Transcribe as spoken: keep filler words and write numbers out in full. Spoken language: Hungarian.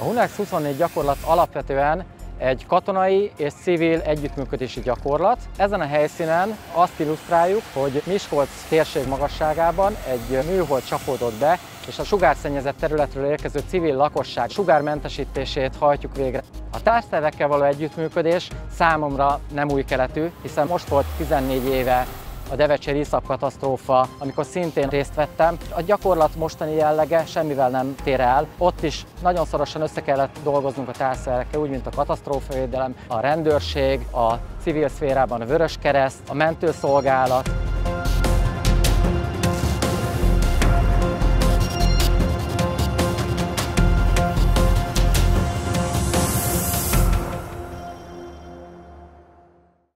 A Hunex huszonnégy gyakorlat alapvetően egy katonai és civil együttműködési gyakorlat. Ezen a helyszínen azt illusztráljuk, hogy Miskolc térség magasságában egy műhold csapódott be, és a sugárszennyezett területről érkező civil lakosság sugármentesítését hajtjuk végre. A társszervekkel való együttműködés számomra nem új keletű, hiszen most volt tizennégy éve a devecseri iszap katasztrófa, amikor szintén részt vettem. A gyakorlat mostani jellege semmivel nem tér el. Ott is nagyon szorosan össze kellett dolgoznunk a társszervekkel, úgy, mint a katasztrófavédelem, a rendőrség, a civil szférában a Vöröskereszt, a mentőszolgálat.